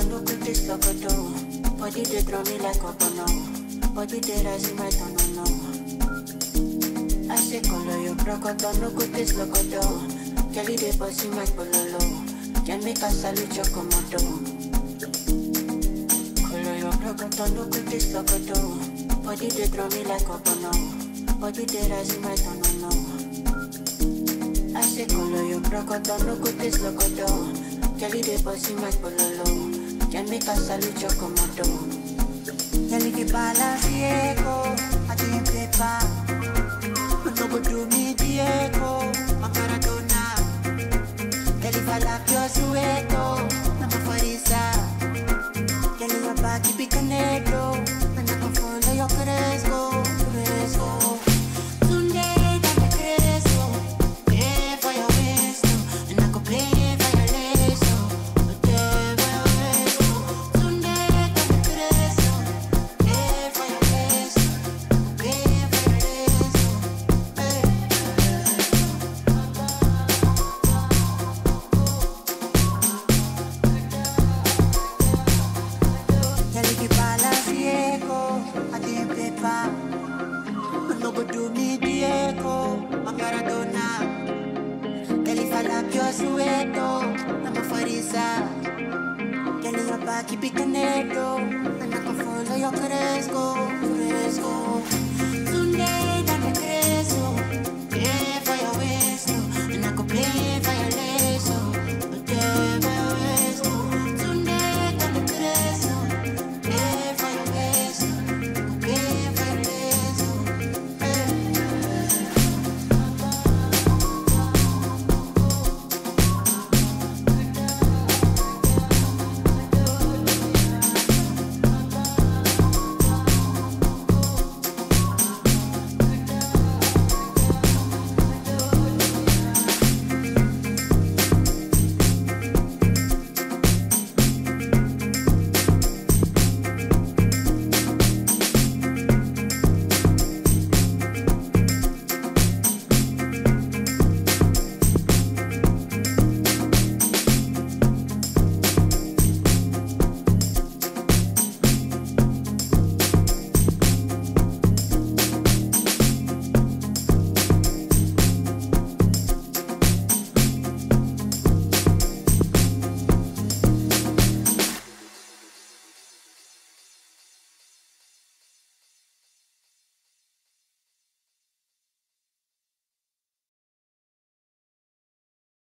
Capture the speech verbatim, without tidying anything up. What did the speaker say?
Don't look at this locoto. Body they draw me like a bono. Body they rise in my don't know. I say color your croco. Don't look at this locoto. Jelly they boss in my pololo. Can make a salute your commodo. Color your croco. Don't look at this locoto. Body they draw me like a bono. Body they rise in my don't know. I say color your croco. Don't look at this locoto. Kelly de bossy más pololo, ya me casa lucho como todo. Kelly de bala ciego, a ti en pepa. No puedo mi Diego, a Maradona. Kelly bala que os sueto, no me fuerza. Kelly papá que pica negro, me la confundo yo crezco, crezco. Keep it connected, and I can follow your cresco.